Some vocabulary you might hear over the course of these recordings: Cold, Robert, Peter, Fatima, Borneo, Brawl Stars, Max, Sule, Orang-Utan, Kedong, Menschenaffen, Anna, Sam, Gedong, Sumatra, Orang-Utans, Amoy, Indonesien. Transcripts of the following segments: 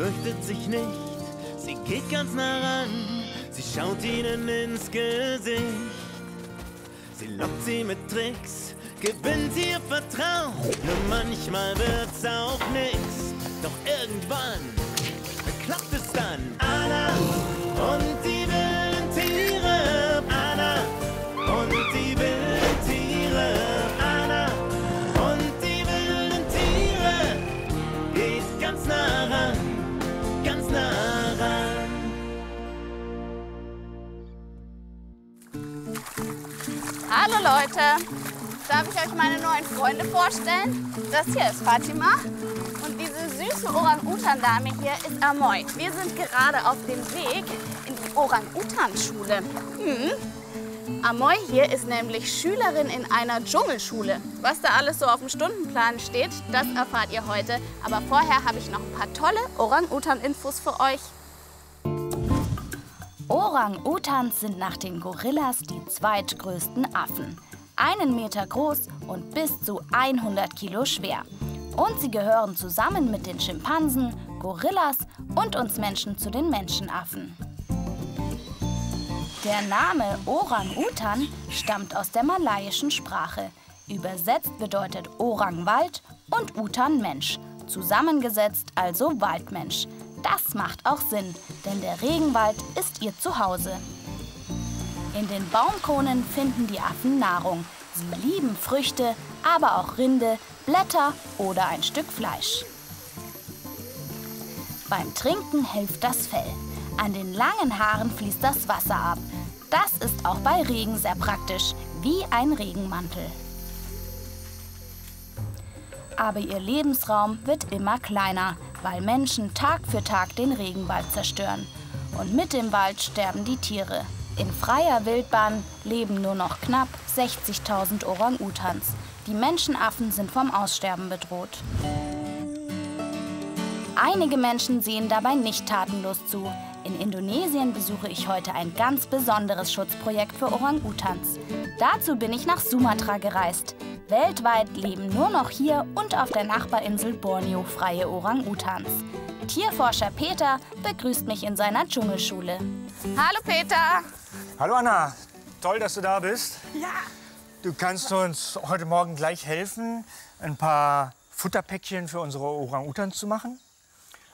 fürchtet sich nicht, sie geht ganz nah ran, sie schaut ihnen ins Gesicht. Sie lockt sie mit Tricks, gewinnt ihr Vertrauen, nur manchmal wird's auch nix, doch irgendwann klappt es dann. Anna und die wilden Tiere, Anna und die wilden Tiere, Anna und die wilden Tiere, geht ganz nah ran, ganz nah ran. Hallo Leute, darf ich euch meine neuen Freunde vorstellen? Das hier ist Fatima. Die süße Orang-Utan-Dame hier ist Amoy. Wir sind gerade auf dem Weg in die Orang-Utan-Schule. Amoy hier ist nämlich Schülerin in einer Dschungelschule. Was da alles so auf dem Stundenplan steht, das erfahrt ihr heute. Aber vorher habe ich noch ein paar tolle Orang-Utan-Infos für euch. Orang-Utans sind nach den Gorillas die zweitgrößten Affen. 1 Meter groß und bis zu 100 Kilo schwer. Und sie gehören zusammen mit den Schimpansen, Gorillas und uns Menschen zu den Menschenaffen. Der Name Orang-Utan stammt aus der malaiischen Sprache. Übersetzt bedeutet Orang Wald und Utan Mensch. Zusammengesetzt also Waldmensch. Das macht auch Sinn, denn der Regenwald ist ihr Zuhause. In den Baumkronen finden die Affen Nahrung. Sie lieben Früchte, aber auch Rinde, Blätter oder ein Stück Fleisch. Beim Trinken hilft das Fell. An den langen Haaren fließt das Wasser ab. Das ist auch bei Regen sehr praktisch, wie ein Regenmantel. Aber ihr Lebensraum wird immer kleiner, weil Menschen Tag für Tag den Regenwald zerstören. Und mit dem Wald sterben die Tiere. In freier Wildbahn leben nur noch knapp 60.000 Orang-Utans. Die Menschenaffen sind vom Aussterben bedroht. Einige Menschen sehen dabei nicht tatenlos zu. In Indonesien besuche ich heute ein ganz besonderes Schutzprojekt für Orang-Utans. Dazu bin ich nach Sumatra gereist. Weltweit leben nur noch hier und auf der Nachbarinsel Borneo freie Orang-Utans. Tierforscher Peter begrüßt mich in seiner Dschungelschule. Hallo Peter! Hallo Anna, toll, dass du da bist. Ja. Du kannst uns heute Morgen gleich helfen, ein paar Futterpäckchen für unsere Orang-Utans zu machen.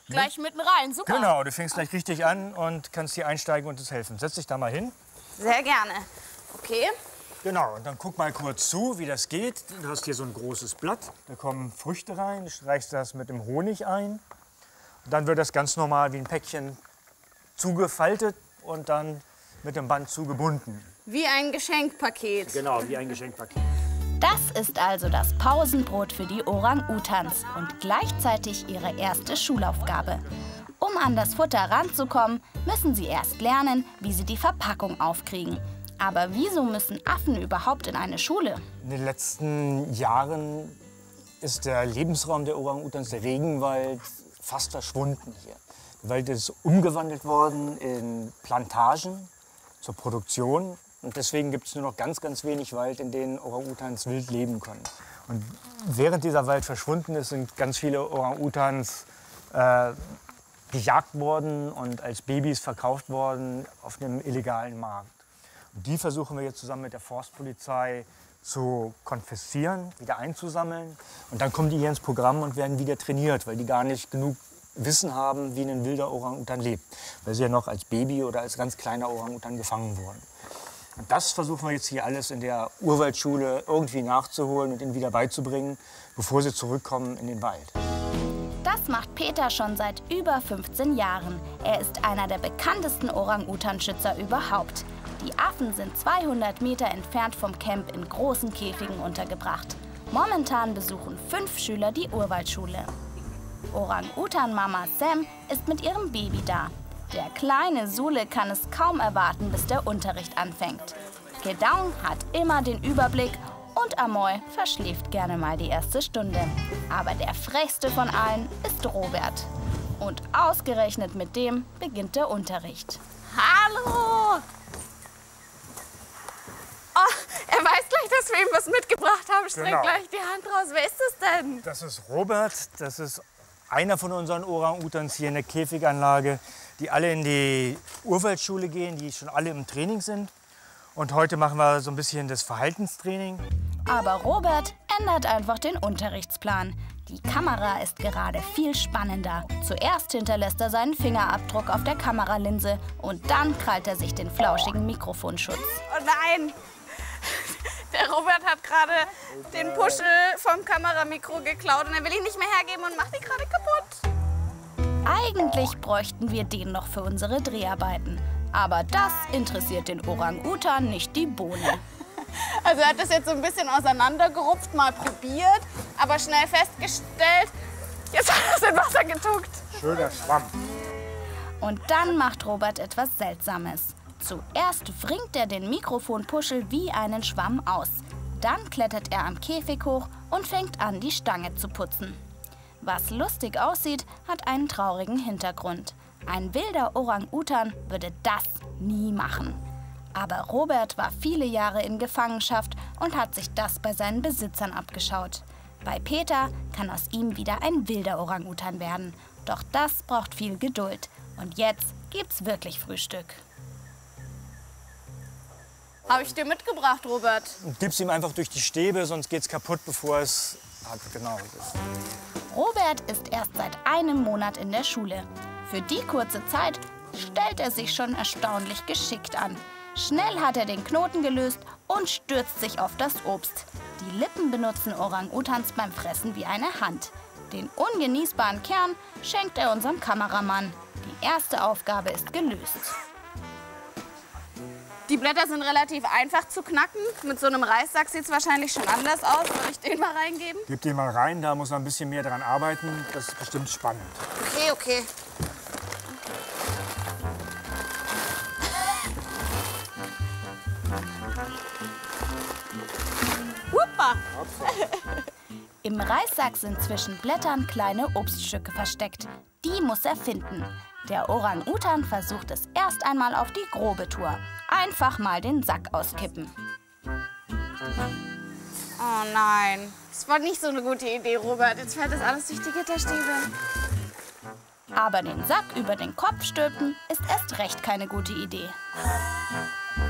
Gleich mitten rein, super. Genau, du fängst gleich richtig an und kannst hier einsteigen und uns helfen. Setz dich da mal hin. Sehr gerne. Okay. Genau, und dann guck mal kurz zu, wie das geht. Du hast hier so ein großes Blatt, da kommen Früchte rein, du streichst das mit dem Honig ein. Und dann wird das ganz normal wie ein Päckchen zugefaltet und dann mit dem Band zugebunden. Wie ein Geschenkpaket. Genau, wie ein Geschenkpaket. Das ist also das Pausenbrot für die Orang-Utans und gleichzeitig ihre erste Schulaufgabe. Um an das Futter ranzukommen, müssen sie erst lernen, wie sie die Verpackung aufkriegen. Aber wieso müssen Affen überhaupt in eine Schule? In den letzten Jahren ist der Lebensraum der Orang-Utans, der Regenwald, fast verschwunden hier. Der Wald ist umgewandelt worden in Plantagen zur Produktion. Und deswegen gibt es nur noch ganz, ganz wenig Wald, in denen Orang-Utans wild leben können. Und während dieser Wald verschwunden ist, sind ganz viele Orang-Utans gejagt worden und als Babys verkauft worden auf einem illegalen Markt. Und die versuchen wir jetzt zusammen mit der Forstpolizei zu konfiszieren, wieder einzusammeln. Und dann kommen die hier ins Programm und werden wieder trainiert, weil die gar nicht genug Wissen haben, wie ein wilder Orang-Utan lebt, weil sie ja noch als Baby oder als ganz kleiner Orang-Utan gefangen wurden. Und das versuchen wir jetzt hier alles in der Urwaldschule irgendwie nachzuholen und ihnen wieder beizubringen, bevor sie zurückkommen in den Wald. Das macht Peter schon seit über 15 Jahren. Er ist einer der bekanntesten Orang-Utan-Schützer überhaupt. Die Affen sind 200 Meter entfernt vom Camp in großen Käfigen untergebracht. Momentan besuchen 5 Schüler die Urwaldschule. Orang-Utan-Mama Sam ist mit ihrem Baby da. Der kleine Sule kann es kaum erwarten, bis der Unterricht anfängt. Gedong hat immer den Überblick und Amoy verschläft gerne mal die erste Stunde. Aber der frechste von allen ist Robert. Und ausgerechnet mit dem beginnt der Unterricht. Hallo! Oh, er weiß gleich, dass wir ihm was mitgebracht haben. Streckt gleich die Hand raus. Wer ist das denn? Das ist Robert. Das ist einer von unseren Orang-Utans hier in der Käfiganlage, die alle in die Urwaldschule gehen, die schon alle im Training sind. Und heute machen wir so ein bisschen das Verhaltenstraining. Aber Robert ändert einfach den Unterrichtsplan. Die Kamera ist gerade viel spannender. Zuerst hinterlässt er seinen Fingerabdruck auf der Kameralinse und dann krallt er sich den flauschigen Mikrofonschutz. Oh nein! Der Robert hat gerade den Puschel vom Kameramikro geklaut und er will ihn nicht mehr hergeben und macht ihn gerade kaputt. Eigentlich bräuchten wir den noch für unsere Dreharbeiten. Aber das interessiert den Orang-Utan nicht die Bohne. Also er hat das jetzt so ein bisschen auseinandergerupft, mal probiert, aber schnell festgestellt, jetzt hat er es in Wasser getunkt. Schöner Schwamm. Und dann macht Robert etwas Seltsames. Zuerst wringt er den Mikrofonpuschel wie einen Schwamm aus. Dann klettert er am Käfig hoch und fängt an, die Stange zu putzen. Was lustig aussieht, hat einen traurigen Hintergrund. Ein wilder Orang-Utan würde das nie machen. Aber Robert war viele Jahre in Gefangenschaft und hat sich das bei seinen Besitzern abgeschaut. Bei Peter kann aus ihm wieder ein wilder Orang-Utan werden. Doch das braucht viel Geduld. Und jetzt gibt's wirklich Frühstück. Habe ich dir mitgebracht, Robert? Gib's ihm einfach durch die Stäbe, sonst geht's kaputt, bevor es hat. Genau. Robert ist erst seit einem Monat in der Schule. Für die kurze Zeit stellt er sich schon erstaunlich geschickt an. Schnell hat er den Knoten gelöst und stürzt sich auf das Obst. Die Lippen benutzen Orang-Utans beim Fressen wie eine Hand. Den ungenießbaren Kern schenkt er unserem Kameramann. Die erste Aufgabe ist gelöst. Die Blätter sind relativ einfach zu knacken. Mit so einem Reissack sieht es wahrscheinlich schon anders aus. Soll ich den mal reingeben? Gib den mal rein, da muss man ein bisschen mehr dran arbeiten. Das ist bestimmt spannend. Okay, okay. Im Reissack sind zwischen Blättern kleine Obststücke versteckt. Die muss er finden. Der Orang-Utan versucht es erst einmal auf die grobe Tour. Einfach mal den Sack auskippen. Oh nein, das war nicht so eine gute Idee, Robert. Jetzt fällt das alles durch die Gitterstäbe. Aber den Sack über den Kopf stülpen ist erst recht keine gute Idee.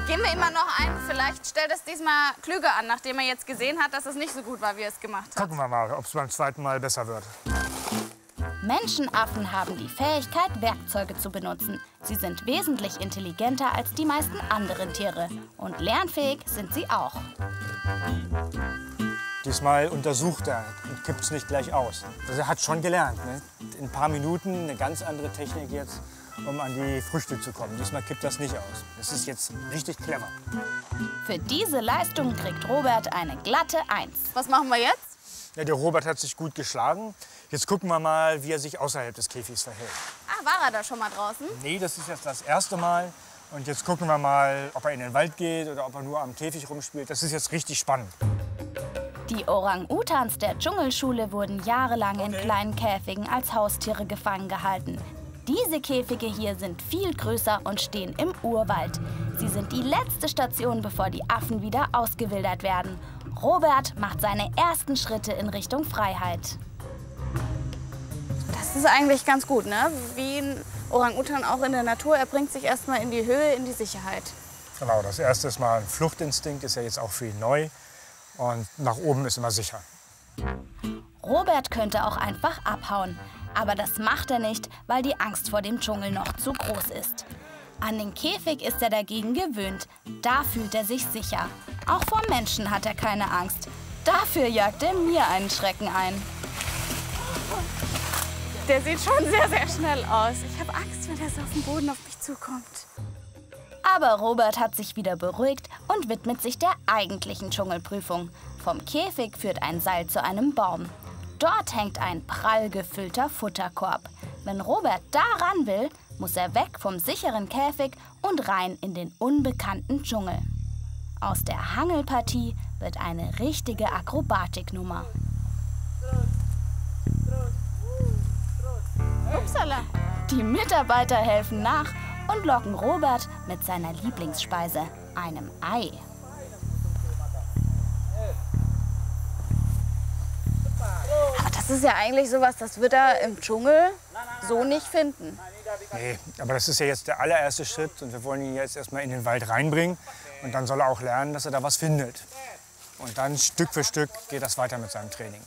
Geben wir immer noch einen. Vielleicht stellt es diesmal klüger an, nachdem er jetzt gesehen hat, dass es nicht so gut war, wie er es gemacht hat. Gucken wir mal, ob es beim zweiten Mal besser wird. Menschenaffen haben die Fähigkeit, Werkzeuge zu benutzen. Sie sind wesentlich intelligenter als die meisten anderen Tiere. Und lernfähig sind sie auch. Diesmal untersucht er und kippt es nicht gleich aus. Also er hat schon gelernt, ne? In ein paar Minuten eine ganz andere Technik jetzt, um an die Früchte zu kommen. Diesmal kippt das nicht aus. Das ist jetzt richtig clever. Für diese Leistung kriegt Robert eine glatte 1. Was machen wir jetzt? Ja, der Robert hat sich gut geschlagen. Jetzt gucken wir mal, wie er sich außerhalb des Käfigs verhält. Ach, war er da schon mal draußen? Nee, das ist jetzt das erste Mal. Und jetzt gucken wir mal, ob er in den Wald geht oder ob er nur am Käfig rumspielt. Das ist jetzt richtig spannend. Die Orang-Utans der Dschungelschule wurden jahrelang in kleinen Käfigen als Haustiere gefangen gehalten. Diese Käfige hier sind viel größer und stehen im Urwald. Sie sind die letzte Station, bevor die Affen wieder ausgewildert werden. Robert macht seine ersten Schritte in Richtung Freiheit. Das ist eigentlich ganz gut, ne? Wie ein Orang-Utan auch in der Natur, er bringt sich erstmal in die Höhe, in die Sicherheit. Genau, das erste ist mal ein Fluchtinstinkt, ist ja jetzt auch viel neu. Und nach oben ist immer sicher. Robert könnte auch einfach abhauen. Aber das macht er nicht, weil die Angst vor dem Dschungel noch zu groß ist. An den Käfig ist er dagegen gewöhnt. Da fühlt er sich sicher. Auch vor Menschen hat er keine Angst. Dafür jagt er mir einen Schrecken ein. Der sieht schon sehr, sehr schnell aus. Ich habe Angst, wenn er so auf dem Boden auf mich zukommt. Aber Robert hat sich wieder beruhigt und widmet sich der eigentlichen Dschungelprüfung. Vom Käfig führt ein Seil zu einem Baum. Dort hängt ein prall gefüllter Futterkorb. Wenn Robert daran will, muss er weg vom sicheren Käfig und rein in den unbekannten Dschungel. Aus der Hangelpartie wird eine richtige Akrobatiknummer. Upsala. Die Mitarbeiter helfen nach und locken Robert mit seiner Lieblingsspeise, einem Ei. Aber das Das ist ja eigentlich sowas, das wird er im Dschungel so nicht finden. Nee, aber das ist ja jetzt der allererste Schritt und wir wollen ihn jetzt erstmal in den Wald reinbringen. Und dann soll er auch lernen, dass er da was findet. Und dann Stück für Stück geht das weiter mit seinem Training.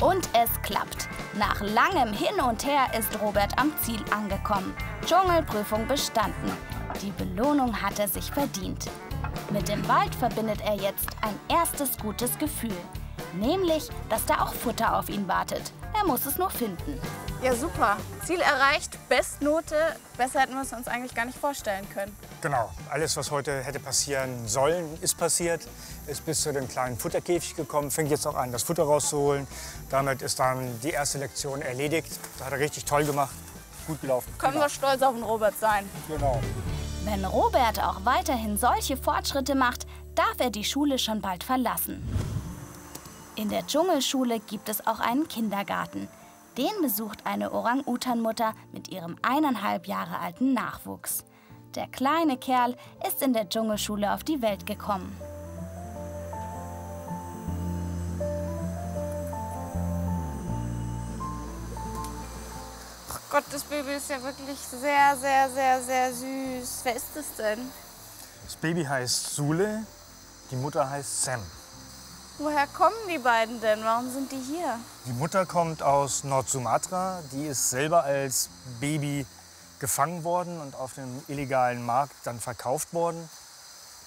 Und es klappt. Nach langem Hin und Her ist Robert am Ziel angekommen. Dschungelprüfung bestanden. Die Belohnung hat er sich verdient. Mit dem Wald verbindet er jetzt ein erstes gutes Gefühl. Nämlich, dass da auch Futter auf ihn wartet. Er muss es nur finden. Ja, super. Ziel erreicht, Bestnote. Besser hätten wir es uns eigentlich gar nicht vorstellen können. Genau. Alles, was heute hätte passieren sollen, ist passiert. Ist bis zu dem kleinen Futterkäfig gekommen, fängt jetzt auch an, das Futter rauszuholen. Damit ist dann die erste Lektion erledigt. Das hat er richtig toll gemacht. Gut gelaufen. Können wir stolz auf den Robert sein. Genau. Wenn Robert auch weiterhin solche Fortschritte macht, darf er die Schule schon bald verlassen. In der Dschungelschule gibt es auch einen Kindergarten. Den besucht eine Orang-Utan-Mutter mit ihrem 1,5 Jahre alten Nachwuchs. Der kleine Kerl ist in der Dschungelschule auf die Welt gekommen. Oh Gott, das Baby ist ja wirklich sehr, sehr, sehr, sehr süß. Wer ist das denn? Das Baby heißt Sule, die Mutter heißt Sam. Woher kommen die beiden denn? Warum sind die hier? Die Mutter kommt aus Nord-Sumatra. Die ist selber als Baby gefangen worden und auf dem illegalen Markt dann verkauft worden.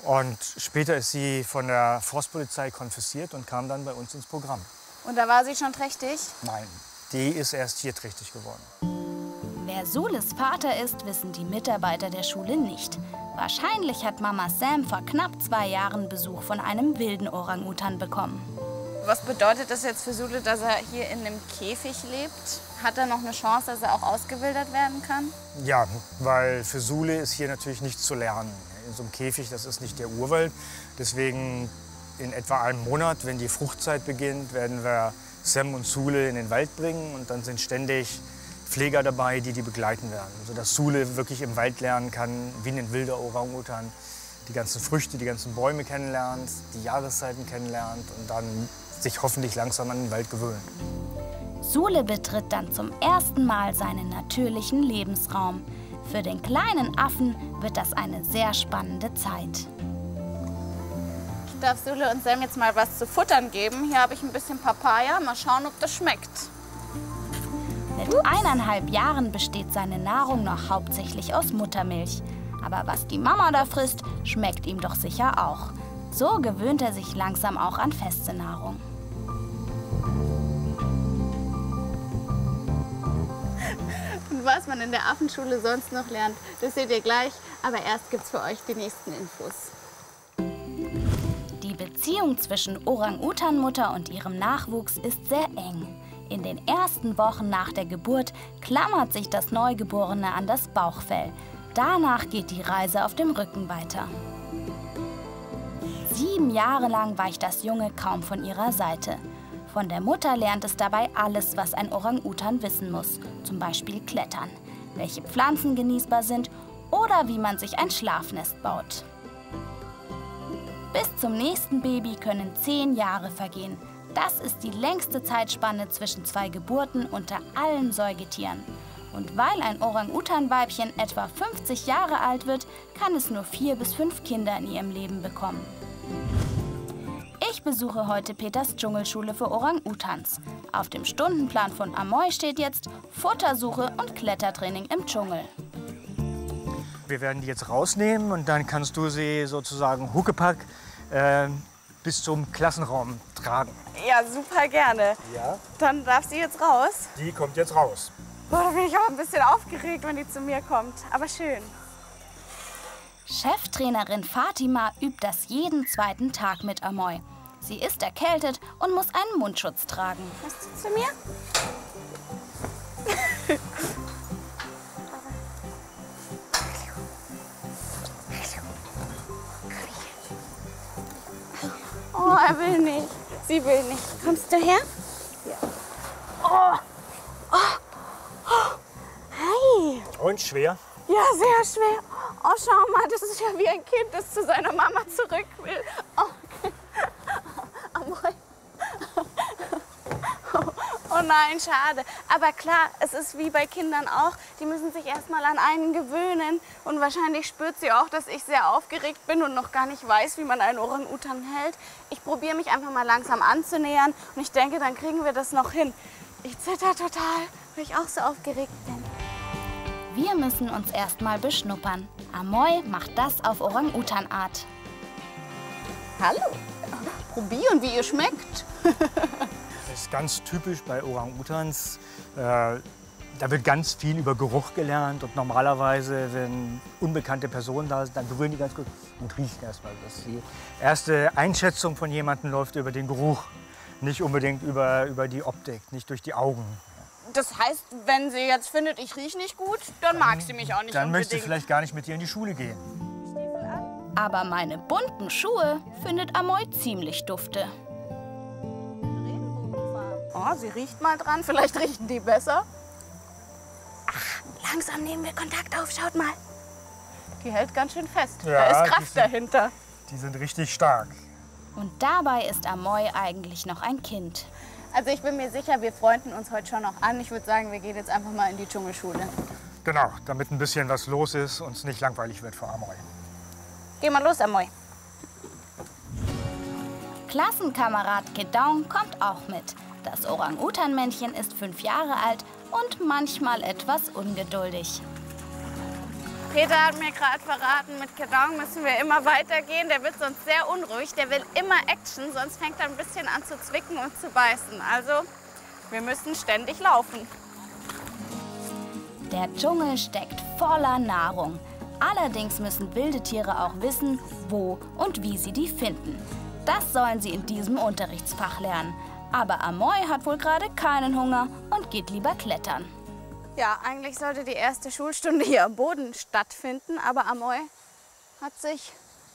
Und später ist sie von der Forstpolizei konfisziert und kam dann bei uns ins Programm. Und da war sie schon trächtig? Nein, die ist erst hier trächtig geworden. Wer Sules Vater ist, wissen die Mitarbeiter der Schule nicht. Wahrscheinlich hat Mama Sam vor knapp 2 Jahren Besuch von einem wilden Orang-Utan bekommen. Was bedeutet das jetzt für Sule, dass er hier in einem Käfig lebt? Hat er noch eine Chance, dass er auch ausgewildert werden kann? Ja, weil für Sule ist hier natürlich nichts zu lernen. In so einem Käfig, das ist nicht der Urwald. Deswegen in etwa einem Monat, wenn die Fruchtzeit beginnt, werden wir Sam und Sule in den Wald bringen. Und dann sind ständig Pfleger dabei, die begleiten werden, sodass Sule wirklich im Wald lernen kann, wie ein wilder Orang-Utan, die ganzen Früchte, die ganzen Bäume kennenlernt, die Jahreszeiten kennenlernt und dann sich hoffentlich langsam an den Wald gewöhnt. Sule betritt dann zum ersten Mal seinen natürlichen Lebensraum. Für den kleinen Affen wird das eine sehr spannende Zeit. Ich darf Sule und Sam jetzt mal was zu futtern geben. Hier habe ich ein bisschen Papaya. Mal schauen, ob das schmeckt. Mit 1,5 Jahren besteht seine Nahrung noch hauptsächlich aus Muttermilch. Aber was die Mama da frisst, schmeckt ihm doch sicher auch. So gewöhnt er sich langsam auch an feste Nahrung. Und was man in der Affenschule sonst noch lernt, das seht ihr gleich. Aber erst gibt's für euch die nächsten Infos. Die Beziehung zwischen Orang-Utan-Mutter und ihrem Nachwuchs ist sehr eng. In den ersten Wochen nach der Geburt klammert sich das Neugeborene an das Bauchfell. Danach geht die Reise auf dem Rücken weiter. 7 Jahre lang weicht das Junge kaum von ihrer Seite. Von der Mutter lernt es dabei alles, was ein Orang-Utan wissen muss. Zum Beispiel Klettern, welche Pflanzen genießbar sind oder wie man sich ein Schlafnest baut. Bis zum nächsten Baby können 10 Jahre vergehen. Das ist die längste Zeitspanne zwischen 2 Geburten unter allen Säugetieren. Und weil ein Orang-Utan-Weibchen etwa 50 Jahre alt wird, kann es nur 4 bis 5 Kinder in ihrem Leben bekommen. Ich besuche heute Peters Dschungelschule für Orang-Utans. Auf dem Stundenplan von Amoy steht jetzt Futtersuche und Klettertraining im Dschungel. Wir werden die jetzt rausnehmen und dann kannst du sie sozusagen Huckepack bis zum Klassenraum tragen. Ja, super gerne. Ja. Dann darf sie jetzt raus. Die kommt jetzt raus. Boah, da bin ich auch ein bisschen aufgeregt, wenn die zu mir kommt. Aber schön. Cheftrainerin Fatima übt das jeden 2. Tag mit Amoy. Sie ist erkältet und muss einen Mundschutz tragen. Hast du zu mir? Oh, er will nicht. Sie will nicht. Kommst du her? Ja. Oh. Oh. Oh. Hi. Und schwer? Ja, sehr schwer. Oh, schau mal, das ist ja wie ein Kind, das zu seiner Mama zurück will. Oh, okay. Oh, Oh nein, schade. Aber klar, es ist wie bei Kindern auch, die müssen sich erstmal an einen gewöhnen. Und wahrscheinlich spürt sie auch, dass ich sehr aufgeregt bin und noch gar nicht weiß, wie man einen Orang-Utan hält. Ich probiere mich einfach mal langsam anzunähern und ich denke, dann kriegen wir das noch hin. Ich zitter total, weil ich auch so aufgeregt bin. Wir müssen uns erstmal beschnuppern. Amoy macht das auf Orang-Utan-Art. Hallo, probieren, wie ihr schmeckt. Das ist ganz typisch bei Orang-Utans. Da wird ganz viel über Geruch gelernt und normalerweise, wenn unbekannte Personen da sind, dann berühren die ganz gut und riechen erstmal. Die erste Einschätzung von jemandem läuft über den Geruch, nicht unbedingt über die Optik, nicht durch die Augen. Das heißt, wenn sie jetzt findet, ich rieche nicht gut, dann mag sie mich auch nicht dann unbedingt. Dann möchte sie vielleicht gar nicht mit dir in die Schule gehen. Aber meine bunten Schuhe findet Amoy ziemlich dufte. Oh, sie riecht mal dran, vielleicht riechen die besser. Ach, langsam nehmen wir Kontakt auf, schaut mal. Die hält ganz schön fest, ja, da ist Kraft dahinter. Die sind richtig stark. Und dabei ist Amoy eigentlich noch ein Kind. Also ich bin mir sicher, wir freunden uns heute schon noch an. Ich würde sagen, wir gehen jetzt einfach mal in die Dschungelschule. Genau, damit ein bisschen was los ist und es nicht langweilig wird für Amoy. Geh mal los, Amoy. Klassenkamerad Gedong kommt auch mit. Das Orang-Utan-Männchen ist 5 Jahre alt und manchmal etwas ungeduldig. Peter hat mir gerade verraten, mit Kedong müssen wir immer weitergehen. Der wird sonst sehr unruhig, der will immer Action, sonst fängt er ein bisschen an zu zwicken und zu beißen. Also, wir müssen ständig laufen. Der Dschungel steckt voller Nahrung. Allerdings müssen wilde Tiere auch wissen, wo und wie sie die finden. Das sollen sie in diesem Unterrichtsfach lernen. Aber Amoy hat wohl gerade keinen Hunger und geht lieber klettern. Ja, eigentlich sollte die erste Schulstunde hier am Boden stattfinden, aber Amoy hat sich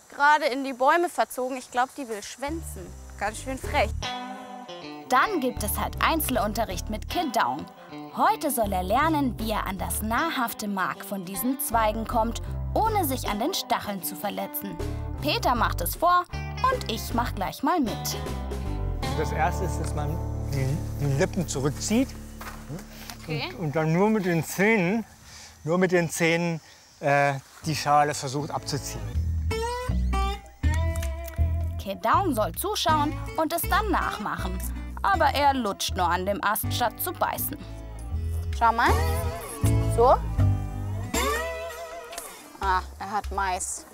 gerade in die Bäume verzogen. Ich glaube, die will schwänzen. Ganz schön frech. Dann gibt es halt Einzelunterricht mit Kedong. Heute soll er lernen, wie er an das nahrhafte Mark von diesen Zweigen kommt, ohne sich an den Stacheln zu verletzen. Peter macht es vor und ich mache gleich mal mit. Das Erste ist, dass man die Lippen zurückzieht, okay, und dann nur mit den Zähnen die Schale versucht abzuziehen. Kedong soll zuschauen und es dann nachmachen. Aber er lutscht nur an dem Ast, statt zu beißen. Schau mal. So. Ach, er hat Mais.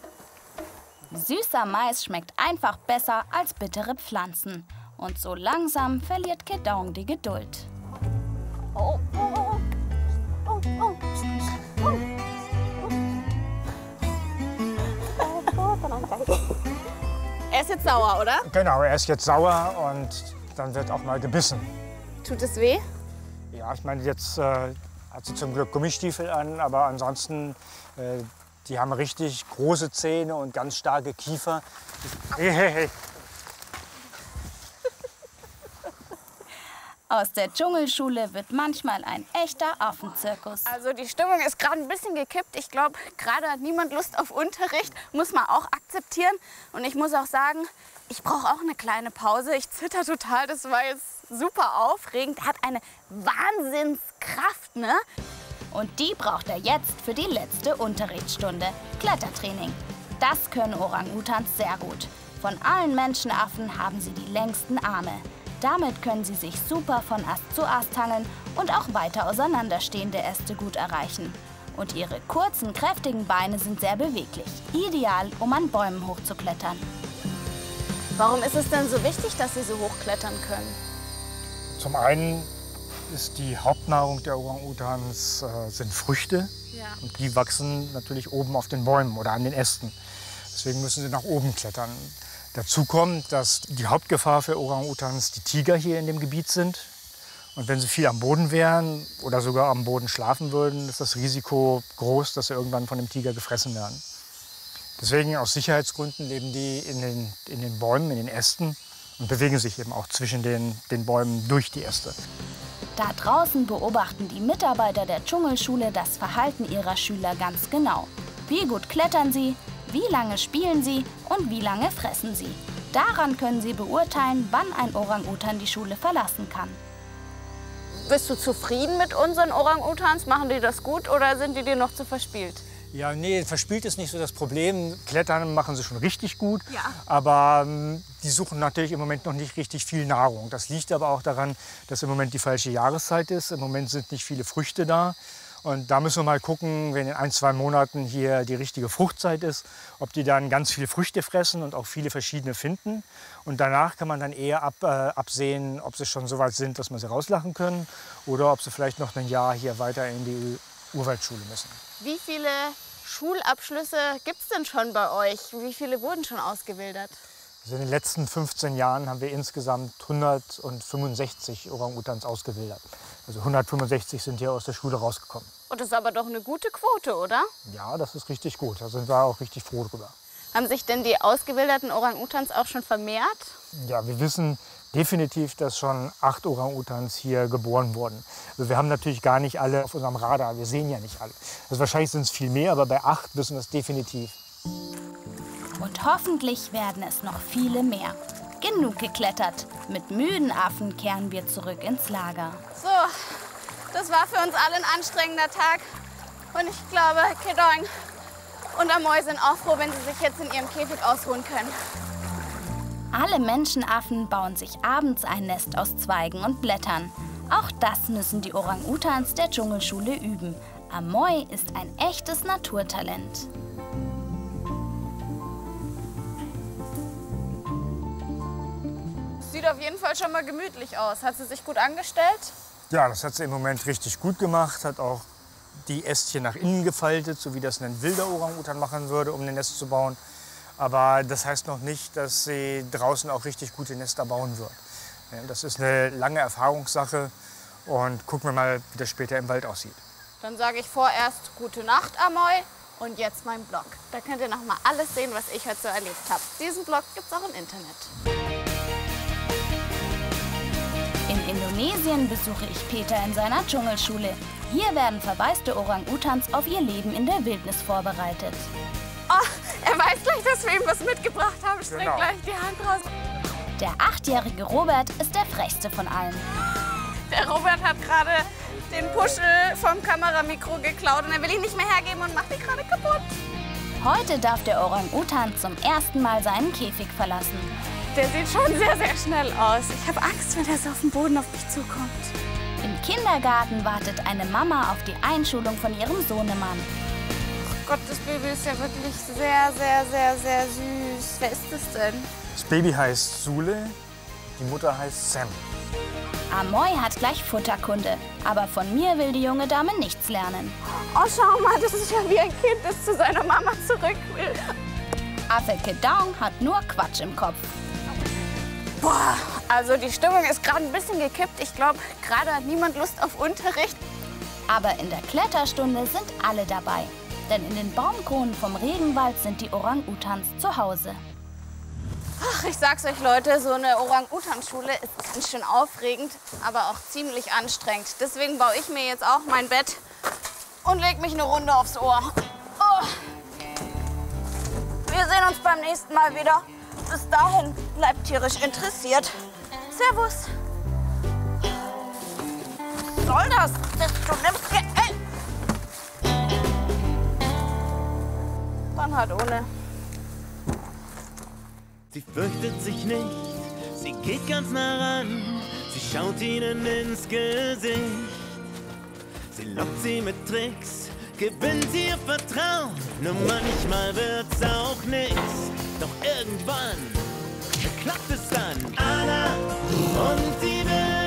Süßer Mais schmeckt einfach besser als bittere Pflanzen. Und so langsam verliert Kedong die Geduld. Oh, oh, oh, oh, oh, oh, oh. Er ist jetzt sauer, oder? Genau, er ist jetzt sauer und dann wird auch mal gebissen. Tut es weh? Ja, ich meine, jetzt hat sie zum Glück Gummistiefel an, aber ansonsten, die haben richtig große Zähne und ganz starke Kiefer. Hey, hey, hey. Aus der Dschungelschule wird manchmal ein echter Affenzirkus. Also die Stimmung ist gerade ein bisschen gekippt. Ich glaube, gerade hat niemand Lust auf Unterricht. Muss man auch akzeptieren. Und ich muss auch sagen, ich brauche auch eine kleine Pause. Ich zitter total. Das war jetzt super aufregend. Er hat eine Wahnsinnskraft, ne? Und die braucht er jetzt für die letzte Unterrichtsstunde. Klettertraining. Das können Orang-Utans sehr gut. Von allen Menschenaffen haben sie die längsten Arme. Damit können sie sich super von Ast zu Ast hangeln und auch weiter auseinanderstehende Äste gut erreichen. Und ihre kurzen, kräftigen Beine sind sehr beweglich. Ideal, um an Bäumen hochzuklettern. Warum ist es denn so wichtig, dass sie so hochklettern können? Zum einen ist die Hauptnahrung der Orang-Utans sind Früchte. Ja. Und die wachsen natürlich oben auf den Bäumen oder an den Ästen. Deswegen müssen sie nach oben klettern. Dazu kommt, dass die Hauptgefahr für Orang-Utans die Tiger hier in dem Gebiet sind. Und wenn sie viel am Boden wären oder sogar am Boden schlafen würden, ist das Risiko groß, dass sie irgendwann von dem Tiger gefressen werden. Deswegen aus Sicherheitsgründen leben die in den Bäumen, in den Ästen und bewegen sich eben auch zwischen den Bäumen durch die Äste. Da draußen beobachten die Mitarbeiter der Dschungelschule das Verhalten ihrer Schüler ganz genau. Wie gut klettern sie? Wie lange spielen sie und wie lange fressen sie? Daran können sie beurteilen, wann ein Orang-Utan die Schule verlassen kann. Bist du zufrieden mit unseren Orang-Utans? Machen die das gut oder sind die dir noch zu verspielt? Ja, nee, verspielt ist nicht so das Problem. Klettern machen sie schon richtig gut, ja. Aber die suchen natürlich im Moment noch nicht richtig viel Nahrung. Das liegt aber auch daran, dass im Moment die falsche Jahreszeit ist. Im Moment sind nicht viele Früchte da. Und da müssen wir mal gucken, wenn in 1, 2 Monaten hier die richtige Fruchtzeit ist, ob die dann ganz viele Früchte fressen und auch viele verschiedene finden. Und danach kann man dann eher absehen, ob sie schon so weit sind, dass wir sie rauslachen können oder ob sie vielleicht noch ein Jahr hier weiter in die Urwaldschule müssen. Wie viele Schulabschlüsse gibt es denn schon bei euch? Wie viele wurden schon ausgebildet? Also in den letzten 15 Jahren haben wir insgesamt 165 Orang-Utans ausgebildet. Also 165 sind hier aus der Schule rausgekommen. Und das ist aber doch eine gute Quote, oder? Ja, das ist richtig gut. Da sind wir auch richtig froh drüber. Haben sich denn die ausgebildeten Orang-Utans auch schon vermehrt? Ja, wir wissen definitiv, dass schon 8 Orang-Utans hier geboren wurden. Also wir haben natürlich gar nicht alle auf unserem Radar. Wir sehen ja nicht alle. Also wahrscheinlich sind es viel mehr, aber bei 8 wissen wir es definitiv. Und hoffentlich werden es noch viele mehr. Genug geklettert. Mit müden Affen kehren wir zurück ins Lager. So, das war für uns alle ein anstrengender Tag. Und ich glaube, Kedong und Amoy sind auch froh, wenn sie sich jetzt in ihrem Käfig ausruhen können. Alle Menschenaffen bauen sich abends ein Nest aus Zweigen und Blättern. Auch das müssen die Orang-Utans der Dschungelschule üben. Amoy ist ein echtes Naturtalent. Sieht auf jeden Fall schon mal gemütlich aus. Hat sie sich gut angestellt? Ja, das hat sie im Moment richtig gut gemacht. Hat auch die Ästchen nach innen gefaltet, so wie das ein wilder Orang-Utan machen würde, um ein Nest zu bauen. Aber das heißt noch nicht, dass sie draußen auch richtig gute Nester bauen wird. Das ist eine lange Erfahrungssache und gucken wir mal, wie das später im Wald aussieht. Dann sage ich vorerst gute Nacht, Amoy. Und jetzt mein Blog. Da könnt ihr noch mal alles sehen, was ich heute so erlebt habe. Diesen Blog gibt es auch im Internet. In Indonesien besuche ich Peter in seiner Dschungelschule. Hier werden verwaiste Orang-Utans auf ihr Leben in der Wildnis vorbereitet. Oh, er weiß gleich, dass wir ihm was mitgebracht haben. Streck genau. Gleich die Hand raus. Der 8-jährige Robert ist der frechste von allen. Der Robert hat gerade den Puschel vom Kameramikro geklaut und er will ihn nicht mehr hergeben und macht ihn gerade kaputt. Heute darf der Orang-Utan zum ersten Mal seinen Käfig verlassen. Der sieht schon sehr, sehr schnell aus. Ich habe Angst, wenn er so auf dem Boden auf mich zukommt. Im Kindergarten wartet eine Mama auf die Einschulung von ihrem Sohnemann. Oh Gott, das Baby ist ja wirklich sehr, sehr, sehr, sehr süß. Wer ist das denn? Das Baby heißt Sule, die Mutter heißt Sam. Amoy hat gleich Futterkunde, aber von mir will die junge Dame nichts lernen. Oh, schau mal, das ist ja wie ein Kind, das zu seiner Mama zurück will. Affe Gedong hat nur Quatsch im Kopf. Boah, also die Stimmung ist gerade ein bisschen gekippt. Ich glaube, gerade hat niemand Lust auf Unterricht. Aber in der Kletterstunde sind alle dabei. Denn in den Baumkronen vom Regenwald sind die Orang-Utans zu Hause. Ach, ich sag's euch, Leute, so eine Orang-Utan-Schule ist ganz schön aufregend, aber auch ziemlich anstrengend. Deswegen baue ich mir jetzt auch mein Bett und leg mich eine Runde aufs Ohr. Oh. Wir sehen uns beim nächsten Mal wieder. Bis dahin bleibt tierisch interessiert. Servus. Was soll das? Du nimmst Geld. Dann halt ohne. Sie fürchtet sich nicht, sie geht ganz nah ran. Sie schaut ihnen ins Gesicht. Sie lockt sie mit Tricks, gewinnt ihr Vertrauen. Nur manchmal wird's auch nichts. Doch irgendwann klappt es dann. Anna und die Welt.